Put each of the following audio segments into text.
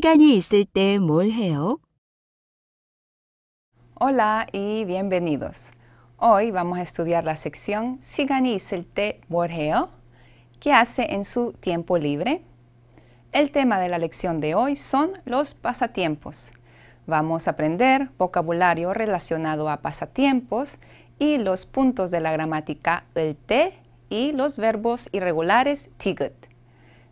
시간이 있을 때 뭘 해요? Hola y bienvenidos. Hoy vamos a estudiar la sección 시간이 있을 때 뭘 해요? ¿Qué hace en su tiempo libre? El tema de la lección de hoy son los pasatiempos. Vamos a aprender vocabulario relacionado a pasatiempos y los puntos de la gramática el te y los verbos irregulares tiget.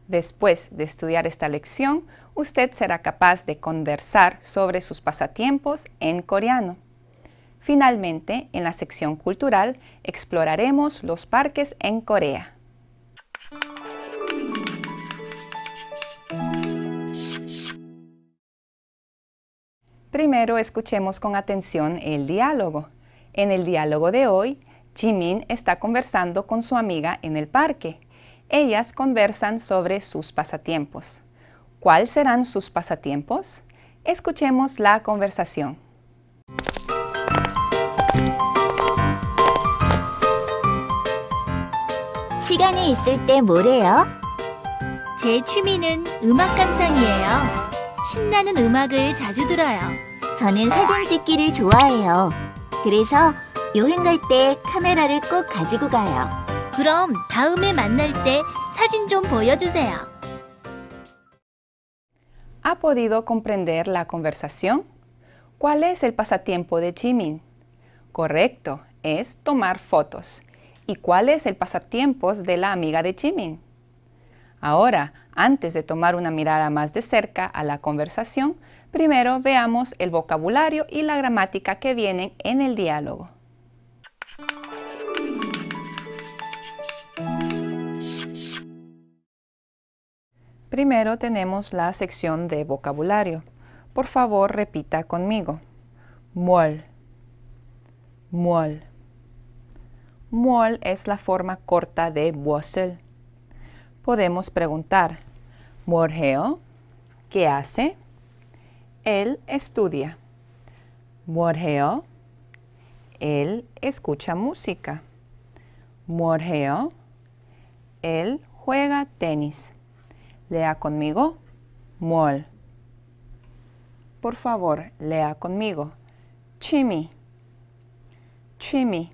Después de estudiar esta lección, usted será capaz de conversar sobre sus pasatiempos en coreano. Finalmente, en la sección cultural, exploraremos los parques en Corea. Primero, escuchemos con atención el diálogo. En el diálogo de hoy, Jimin está conversando con su amiga en el parque. Ellas conversan sobre sus pasatiempos. ¿Cuáles serán sus pasatiempos? Escuchemos la conversación. 시간이 있을 때 뭘 해요? 제 취미는 음악 감상이에요. 신나는 음악을 자주 들어요. 저는 사진 찍기를 좋아해요. 그래서 여행 갈 때 카메라를 꼭 가지고 가요. 그럼 다음에 만날 때 사진 좀 보여주세요. ¿Ha podido comprender la conversación? ¿Cuál es el pasatiempo de Jimin? Correcto, es tomar fotos. ¿Y cuál es el pasatiempo de la amiga de Jimin? Ahora, antes de tomar una mirada más de cerca a la conversación, primero veamos el vocabulario y la gramática que vienen en el diálogo. Primero tenemos la sección de vocabulario. Por favor, repita conmigo. Mol. Mol. Mol es la forma corta de 무엇을. Podemos preguntar, ¿뭘 해요? ¿Qué hace? Él estudia. ¿뭘 해요? Él escucha música. ¿뭘 해요? Él juega tenis. Lea conmigo, mol. Por favor, lea conmigo, 취미. 취미.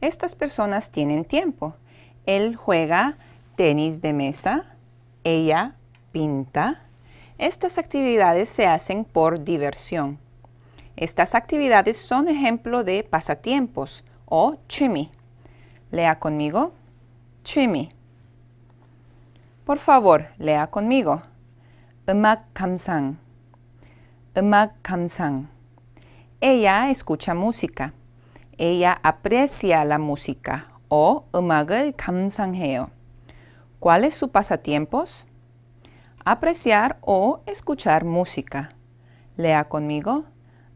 Estas personas tienen tiempo. Él juega tenis de mesa, ella pinta. Estas actividades se hacen por diversión. Estas actividades son ejemplo de pasatiempos o 취미. Lea conmigo, 취미. Por favor, lea conmigo. 음악 감상. 음악 감상. Ella escucha música. Ella aprecia la música o 음악을 감상해요. ¿Cuál es su pasatiempos? Apreciar o escuchar música. Lea conmigo.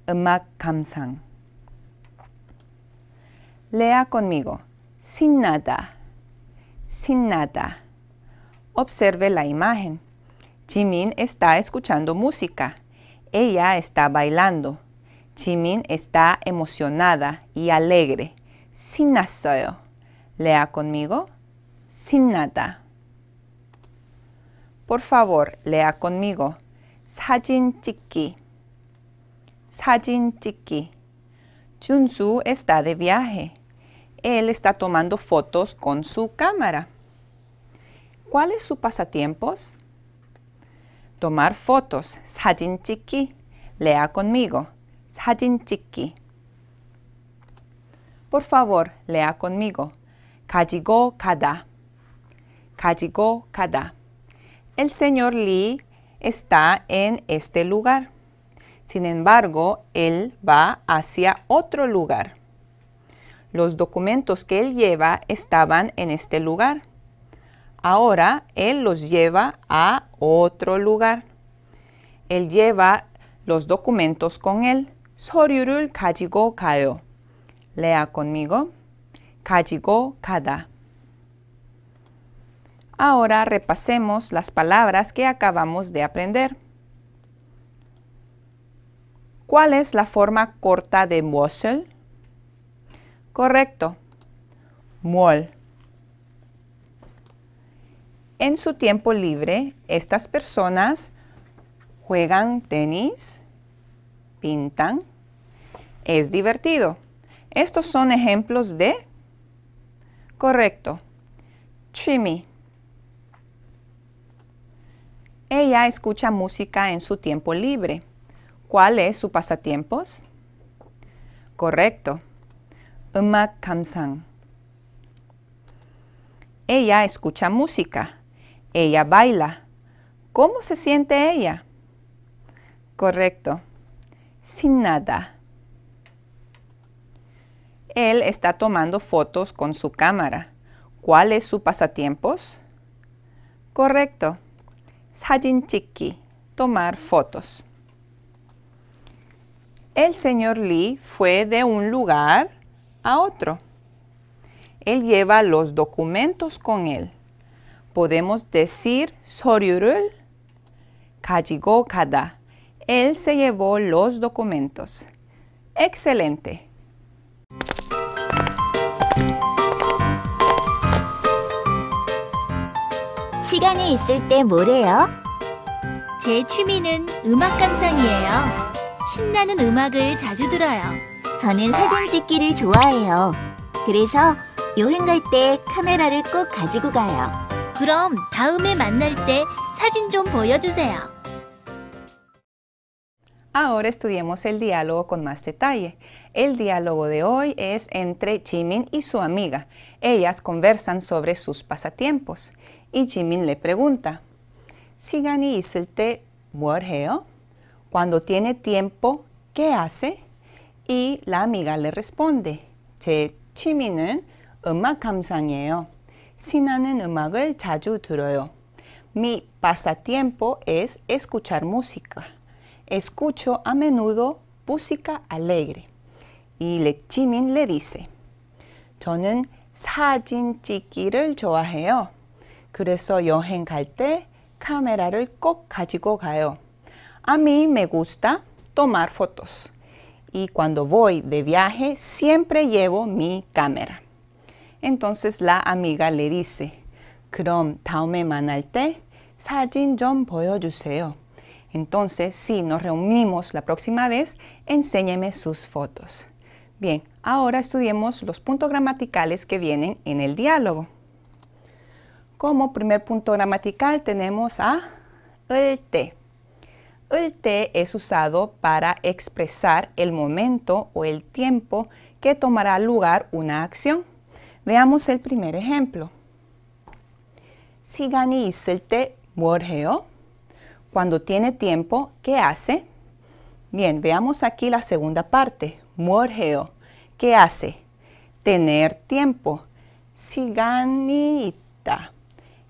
음악 감상. Lea conmigo. 신나다. 신나다. Observe la imagen. Jimin está escuchando música. Ella está bailando. Jimin está emocionada y alegre. 신났어요. Lea conmigo. 신나다. Por favor, lea conmigo. 사진 찍기. 사진 찍기. Junsu está de viaje. Él está tomando fotos con su cámara. ¿Cuál es su pasatiempos? Tomar fotos. 사진 찍기. Lea conmigo. 사진 찍기. Por favor, lea conmigo. 가지고 가다. 가지고 가다. El señor Lee está en este lugar. Sin embargo, él va hacia otro lugar. Los documentos que él lleva estaban en este lugar. Ahora, él los lleva a otro lugar. Él lleva los documentos con él. 서류를 가지고 가요. Lea conmigo. 가지고 가다. Ahora repasemos las palabras que acabamos de aprender. ¿Cuál es la forma corta de 무엇을? Correcto. 뭘. En su tiempo libre, estas personas juegan tenis, pintan, es divertido. Estos son ejemplos de correcto. 취미. Ella escucha música en su tiempo libre. ¿Cuál es su pasatiempos? Correcto. 음악 감상. Ella escucha música. Ella baila. ¿Cómo se siente ella? Correcto. 신나다. Él está tomando fotos con su cámara. ¿Cuál es su pasatiempos? Correcto. 사진 찍기, tomar fotos. El señor Lee fue de un lugar a otro. Él lleva los documentos con él. Podemos decir 서류를 가지고 가다. Él se llevó los documentos. ¡Excelente! 시간이 있을 때 뭘 해요? 제 취미는 음악 감상이에요. 신나는 음악을 자주 들어요. 저는 사진 찍기를 좋아해요. 그래서 여행 갈 때 카메라를 꼭 가지고 가요. 그럼 다음에 만날 때 사진 좀 보여주세요. Ahora estudiemos el diálogo con más detalle. El diálogo de hoy es entre Jimin y su amiga. Ellas conversan sobre sus pasatiempos. Y Jimin le pregunta, 시간이 있을 때 뭘 해요? Cuando tiene tiempo, ¿qué hace? Y la amiga le responde, 제 취미는 음악 감상이에요. 신나는 음악을 자주 들어요. Mi pasatiempo es escuchar música. Escucho a menudo música alegre. Y Jimin le dice, 저는 사진 찍기를 좋아해요. 그래서 여행 갈 때 카메라를 꼭 가지고 가요. A mí me gusta tomar fotos. Y cuando voy de viaje siempre llevo mi cámara. Entonces la amiga le dice, 그럼 다음에 만날 때 사진 좀 보여주세요. Entonces, si nos reunimos la próxima vez, enséñeme sus fotos. Bien, ahora estudiemos los puntos gramaticales que vienen en el diálogo. Como primer punto gramatical tenemos a el te. El te es usado para expresar el momento o el tiempo que tomará lugar una acción. Veamos el primer ejemplo. 시간이 있을 때 뭘 해요? Cuando tiene tiempo, ¿qué hace? Bien, veamos aquí la segunda parte. 뭘 해요? ¿Qué hace? Tener tiempo. 시간이 있다.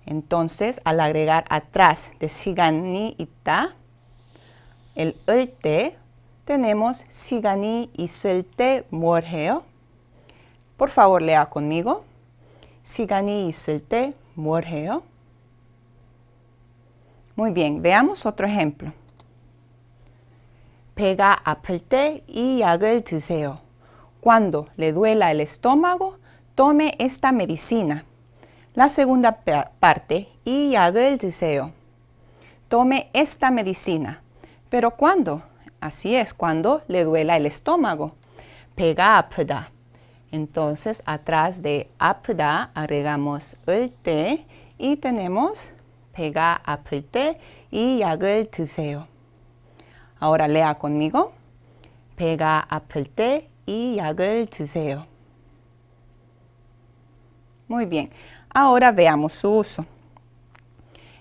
Entonces, al agregar atrás de 시간이 있다, el te, tenemos 시간이 있을 때 뭘 해요? Por favor, lea conmigo. 시간이 있을 때 뭘 해요? Muy bien, veamos otro ejemplo. 배가 아플 때 이 약을 드세요. Cuando le duela el estómago, tome esta medicina. La segunda parte, 이 약을 드세요. Tome esta medicina. ¿Pero cuándo? Así es, cuando le duela el estómago. 배가 아프다. Entonces, atrás de 아프다 agregamos el te y tenemos 배가 아플 때 이 약을 드세요. Ahora lea conmigo. 배가 아플 때 이 약을 드세요. Muy bien. Ahora veamos su uso.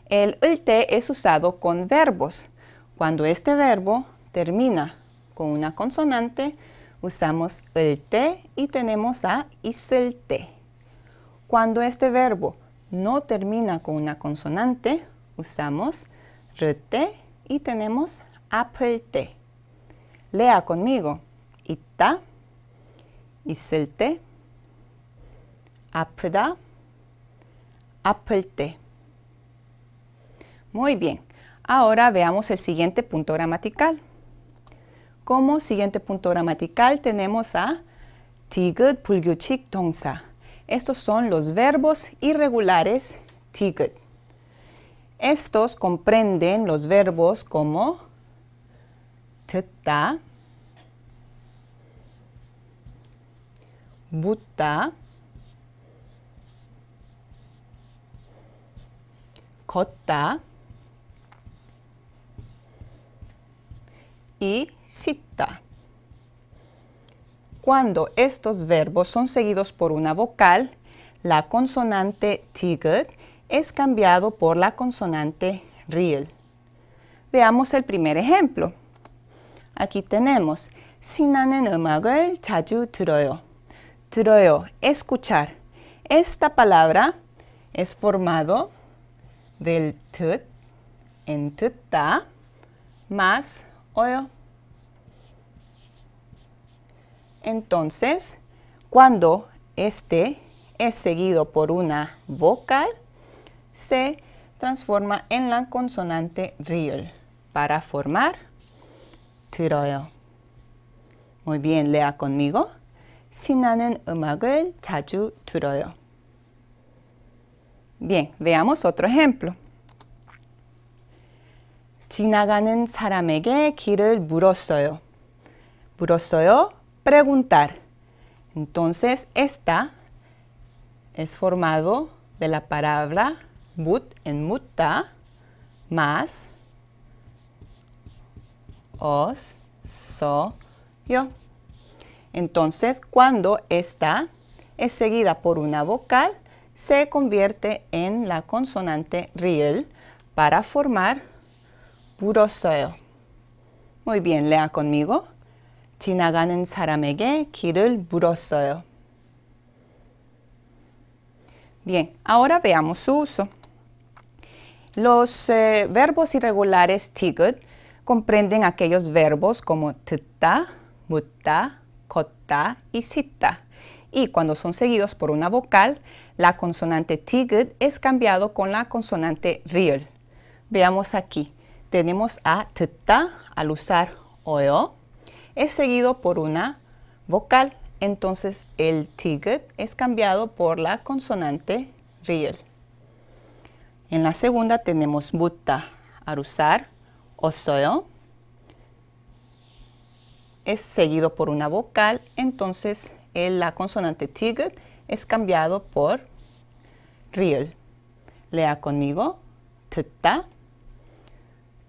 El te es usado con verbos. Cuando este verbo termina con una consonante, usamos el te y tenemos a 있을 때. Cuando este verbo no termina con una consonante, usamos el te y tenemos 아플 때. Lea conmigo. 있다, 있을 때, 아프다, 아플 때. Muy bien. Ahora veamos el siguiente punto gramatical. Como siguiente punto gramatical tenemos a 디귿, 불규칙, 동사. Estos son los verbos irregulares 디귿. Estos comprenden los verbos como 듣다, 묻다, 걷다, y cita. Cuando estos verbos son seguidos por una vocal, la consonante tigud es cambiado por la consonante ril. Veamos el primer ejemplo. Aquí tenemos 신나는 음악을 자주 들어요. 들어요, escuchar. Esta palabra es formado del 듣 en 듣다 más oyo. Entonces, cuando este es seguido por una vocal, se transforma en la consonante riel para formar 들어요. Muy bien, lea conmigo. 신나는 음악을 자주 들어요. Bien, veamos otro ejemplo. 지나가는 사람에게 길을 물었어요. 물었어요, preguntar. Entonces, esta es formado de la palabra mut en mutta más os, so, yo. Entonces, cuando esta es seguida por una vocal, se convierte en la consonante riel para formar 물었어요. Muy bien, lea conmigo. 지나가는 사람에게 길을 물었어요. Bien, ahora veamos su uso. Los verbos irregulares tigud comprenden aquellos verbos como 듣다, 묻다, 걷다 y cita. Y cuando son seguidos por una vocal, la consonante tigud es cambiado con la consonante riel. Veamos aquí. Tenemos a 듣다 al usar oyo, es seguido por una vocal, entonces el tigud es cambiado por la consonante riel. En la segunda tenemos 묻다 al usar osoyo, es seguido por una vocal, entonces la consonante tigud es cambiado por riel. Lea conmigo, 듣다,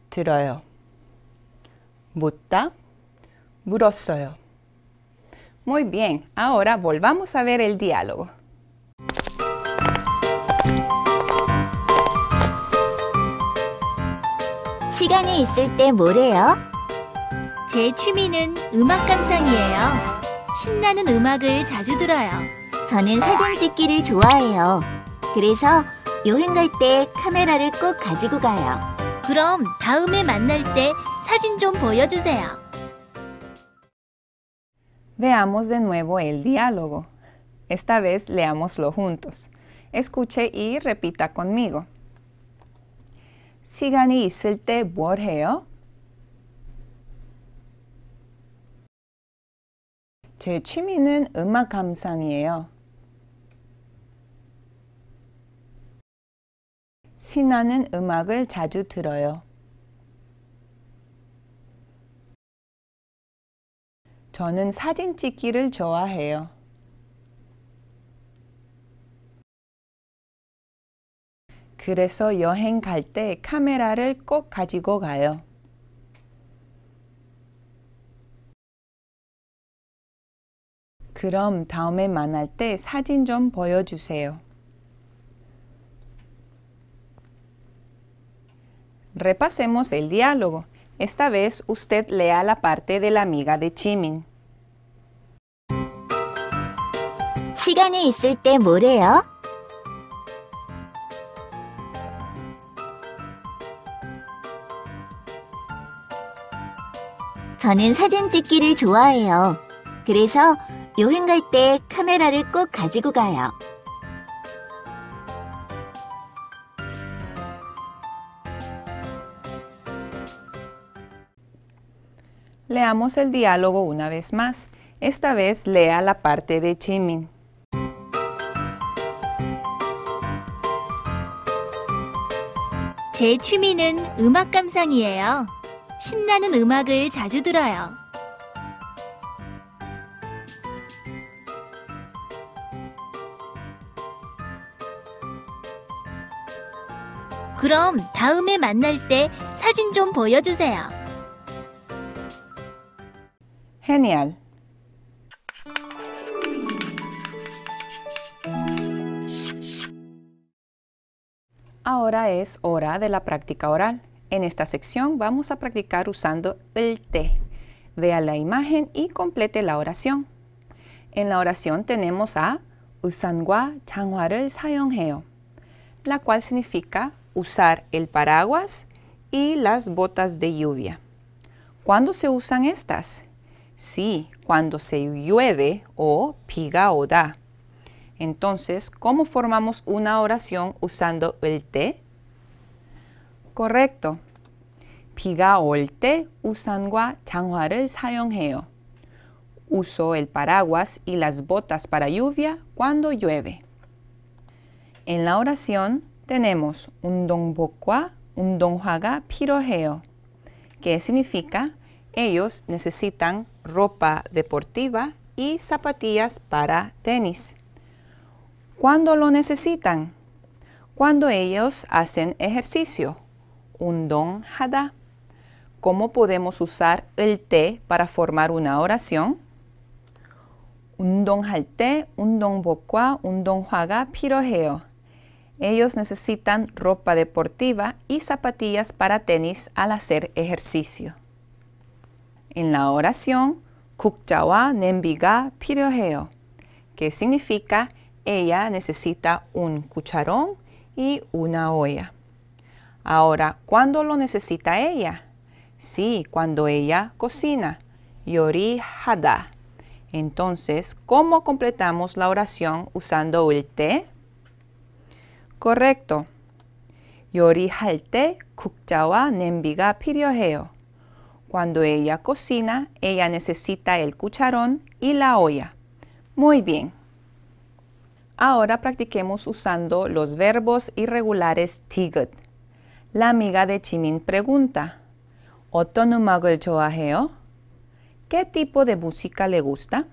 들어요. 묻다, 물었어요. Muy bien, ahora volvamos a ver el diálogo. 시간이 있을 때 뭘 해요? 제 취미는 음악 감상이에요. 신나는 음악을 자주 들어요. 저는 사진 찍기를 좋아해요. 그래서 여행 갈 때 카메라를 꼭 가지고 가요. 그럼 다음에 만날 때 사진 좀 보여주세요. Veamos de nuevo el diálogo. Esta vez leámoslo juntos. Escuche y repita conmigo. 시간이 있을 때 뭘 해요? 제 취미는 음악 감상이에요. 신나는 음악을 자주 들어요. 저는 사진 찍기를 좋아해요. 그래서 여행 갈 때 카메라를 꼭 가지고 가요. 그럼 다음에 만날 때 사진 좀 보여주세요. Repasemos el diálogo. Esta vez usted lea la parte de la amiga de Jimin. 시간이 있을 때 뭘 해요? 저는 사진 찍기를 좋아해요. 그래서 여행 갈 때 카메라를 꼭 가지고 가요. Leamos el diálogo una vez más. Esta vez lea la parte de Jimin. 제 취미는 음악 감상이에요. 신나는 음악을 자주 들어요. 그럼 다음에 만날 때 사진 좀 보여주세요. Genial. Ahora es hora de la práctica oral. En esta sección vamos a practicar usando el te. Vea la imagen y complete la oración. En la oración tenemos a 우산과 장화를 사용해요, la cual significa usar el paraguas y las botas de lluvia. ¿Cuándo se usan estas? Sí, cuando se llueve o 비가 오다. Entonces, ¿cómo formamos una oración usando el te? Correcto. 비가 올 때 우산과 장화를 사용해요. Uso el paraguas y las botas para lluvia cuando llueve. En la oración tenemos 운동복과 운동화가 필요해요, que significa ellos necesitan ropa deportiva y zapatillas para tenis. ¿Cuándo lo necesitan? Cuando ellos hacen ejercicio, 운동하다. ¿Cómo podemos usar el te para formar una oración? 운동할 때 운동복과 운동화가 필요해요. Ellos necesitan ropa deportiva y zapatillas para tenis al hacer ejercicio. En la oración, 국자와 냄비가 필요해요, que significa ella necesita un cucharón y una olla. Ahora, ¿cuándo lo necesita ella? Sí, cuando ella cocina. 요리하다. Entonces, ¿cómo completamos la oración usando el te? Correcto. 요리할 때 국자와 냄비가 필요해요. Cuando ella cocina, ella necesita el cucharón y la olla. Muy bien. Ahora practiquemos usando los verbos irregulares tigot. La amiga de Jimin pregunta, ¿어떤 음악을 좋아해요? ¿Qué tipo de música le gusta?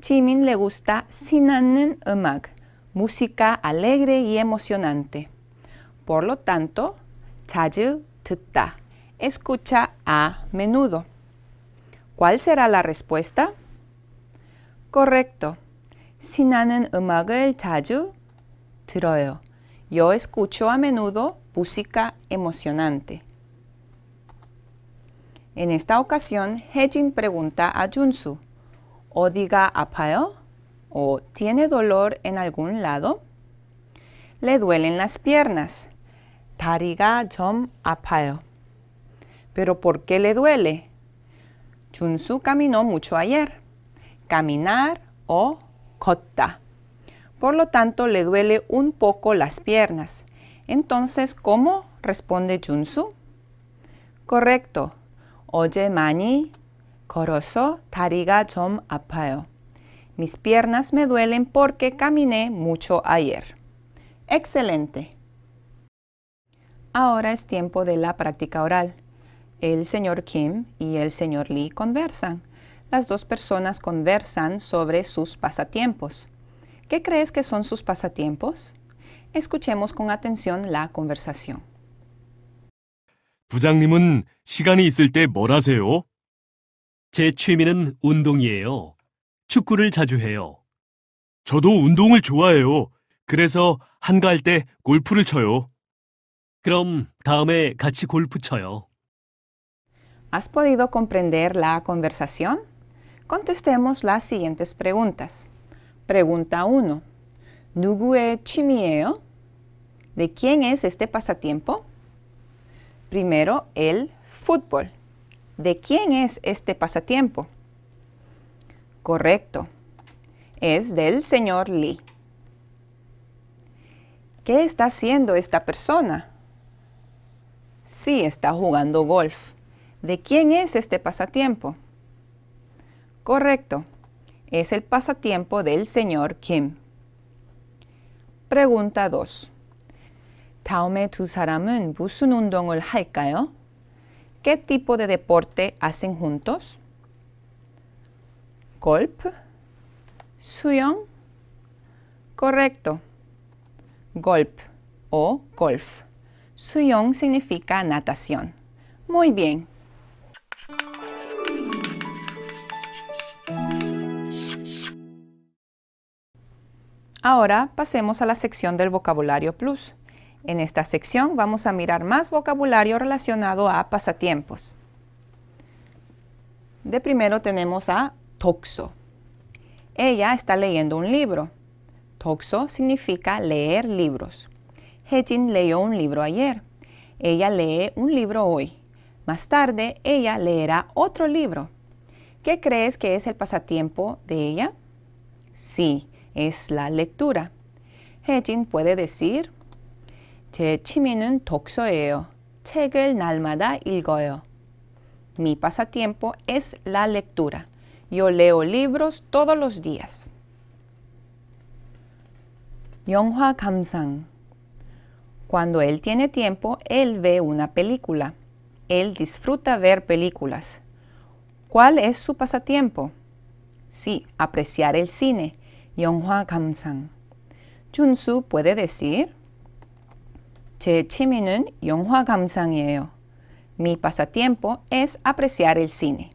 Jimin le gusta 신나는 음악, música alegre y emocionante. Por lo tanto, 자주 듣다, escucha a menudo. ¿Cuál será la respuesta? Correcto. 신나는 음악을 자주 들어요. Yo escucho a menudo música emocionante. En esta ocasión, Hye-jin pregunta a Junsu, ¿어디가 아파요? ¿O tiene dolor en algún lado? Le duelen las piernas. 다리가 좀 아파요. ¿Pero por qué le duele? Junsu caminó mucho ayer. Caminar o 걷다. Por lo tanto, le duele un poco las piernas. Entonces, ¿cómo responde Junsu? Correcto. 어제 많이 걸어서 다리가 좀 아파요. Mis piernas me duelen porque caminé mucho ayer. ¡Excelente! Ahora es tiempo de la práctica oral. El señor Kim y el señor Lee conversan. Las dos personas conversan sobre sus pasatiempos. ¿Qué crees que son sus pasatiempos? Escuchemos con atención la conversación. 부장님은 시간이 있을 때 뭘 하세요? 제 취미는 운동이에요. 축구를 자주 해요. 저도 운동을 좋아해요. 그래서 한가할 때 골프를 쳐요. 그럼 다음에 같이 골프 쳐요. ¿Has podido comprender la conversación? Contestemos las siguientes preguntas. Pregunta 1. ¿누구의 취미예요? ¿De quién es este pasatiempo? Primero, el fútbol. ¿De quién es este pasatiempo? Correcto. Es del señor Lee. ¿Qué está haciendo esta persona? Sí, está jugando golf. ¿De quién es este pasatiempo? Correcto. Es el pasatiempo del señor Kim. Pregunta 2. 다음에 두 사람은 무슨 운동을 할까요? ¿Qué tipo de deporte hacen juntos? Golf, 수영. Correcto. Golf o golf. Suyong significa natación. Muy bien. Ahora pasemos a la sección del vocabulario plus. En esta sección vamos a mirar más vocabulario relacionado a pasatiempos. De primero tenemos a Dokso. Ella está leyendo un libro. Dokso significa leer libros. Hejin leyó un libro ayer. Ella lee un libro hoy. Más tarde, ella leerá otro libro. ¿Qué crees que es el pasatiempo de ella? Sí, es la lectura. Hejin puede decir, 제 취미는 독서예요. 책을 날마다 읽어요. Mi pasatiempo es la lectura. Yo leo libros todos los días. 영화 감상. Cuando él tiene tiempo, él ve una película. Él disfruta ver películas. ¿Cuál es su pasatiempo? Sí, apreciar el cine. 영화 감상. Junsu puede decir, 제 취미는 영화 감상이에요. Mi pasatiempo es apreciar el cine.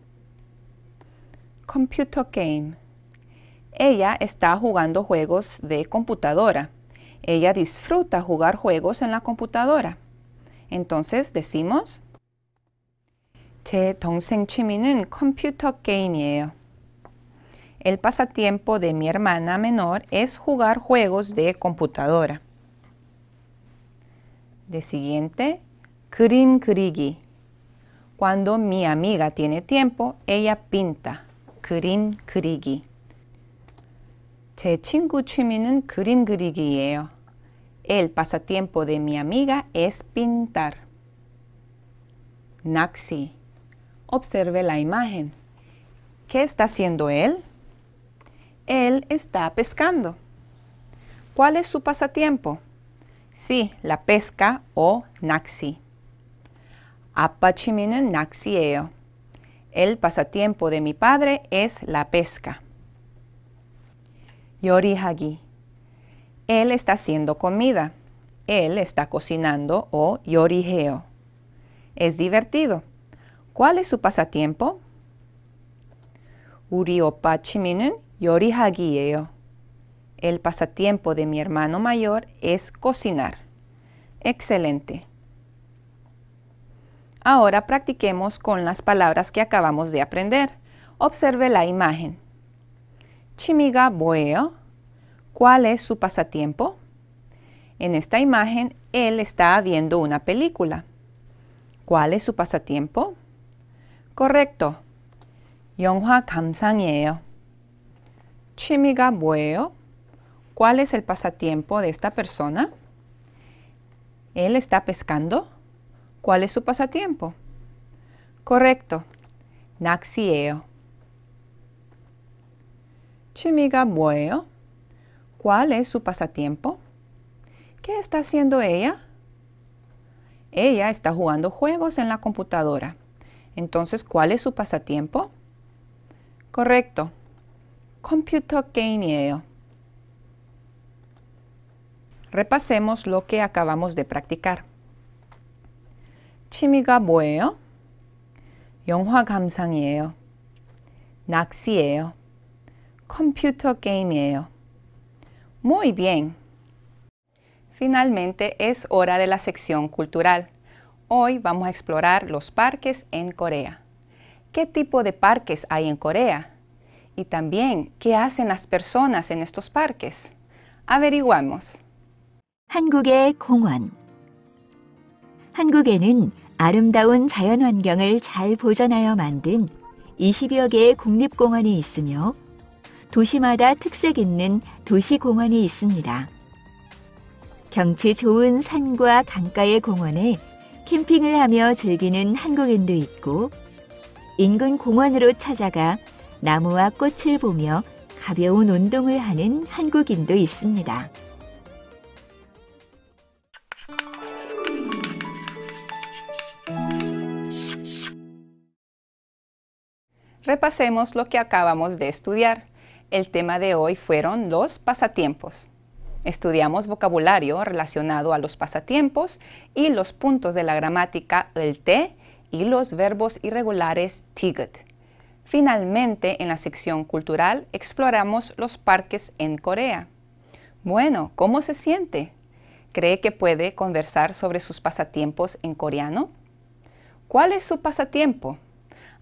Computer game. Ella está jugando juegos de computadora. Ella disfruta jugar juegos en la computadora. Entonces decimos, 제 동생 취미는 컴퓨터 게임이에요. El pasatiempo de mi hermana menor es jugar juegos de computadora. De siguiente, 그림 그리기. Cuando mi amiga tiene tiempo, ella pinta. 그림 그리기. 제 친구 취미는 그림 그리기예요. El pasatiempo de mi amiga es pintar. Naxi. Observe la imagen. ¿Qué está haciendo él? Él está pescando. ¿Cuál es su pasatiempo? Sí, la pesca o 낚시. 아빠 취미는 낚시예요. El pasatiempo de mi padre es la pesca. 요리하기. Él está haciendo comida. Él está cocinando o 요리해요. Es divertido. ¿Cuál es su pasatiempo? 우리 오빠 취미는 요리하기예요. El pasatiempo de mi hermano mayor es cocinar. Excelente. Ahora practiquemos con las palabras que acabamos de aprender. Observe la imagen. 취미가 뭐예요? ¿Cuál es su pasatiempo? En esta imagen, él está viendo una película. ¿Cuál es su pasatiempo? Correcto. 영화 감상이에요. 취미가 뭐예요? ¿Cuál es el pasatiempo de esta persona? Él está pescando. ¿Cuál es su pasatiempo? Correcto. 낚시예요. 취미가 뭐예요? ¿Cuál es su pasatiempo? ¿Qué está haciendo ella? Ella está jugando juegos en la computadora. Entonces, ¿cuál es su pasatiempo? Correcto. Computer game이에요. Repasemos lo que acabamos de practicar. 취미가 뭐예요? 영화 감상이에요. 낚시예요. Computer game이에요. Muy bien. Finalmente es hora de la sección cultural. Hoy vamos a explorar los parques en Corea. ¿Qué tipo de parques hay en Corea? Y también, ¿qué hacen las personas en estos parques? Averiguamos. 한국의 공원. 한국에는 아름다운 자연 환경을 잘 보존하여 만든 20여 개의 국립공원이 있으며 도시마다 특색 있는 도시공원이 있습니다. 경치 좋은 산과 강가의 공원에 캠핑을 하며 즐기는 한국인도 있고 인근 공원으로 찾아가 나무와 꽃을 보며 가벼운 운동을 하는 한국인도 있습니다. Repasemos lo que acabamos de estudiar. El tema de hoy fueron los pasatiempos. Estudiamos vocabulario relacionado a los pasatiempos y los puntos de la gramática el te y los verbos irregulares tiget. Finalmente, en la sección cultural, exploramos los parques en Corea. Bueno, ¿cómo se siente? ¿Cree que puede conversar sobre sus pasatiempos en coreano? ¿Cuál es su pasatiempo?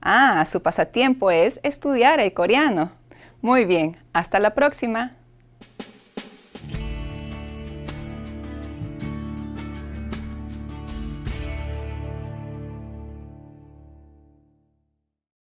Ah, su pasatiempo es estudiar el coreano. Muy bien, hasta la próxima.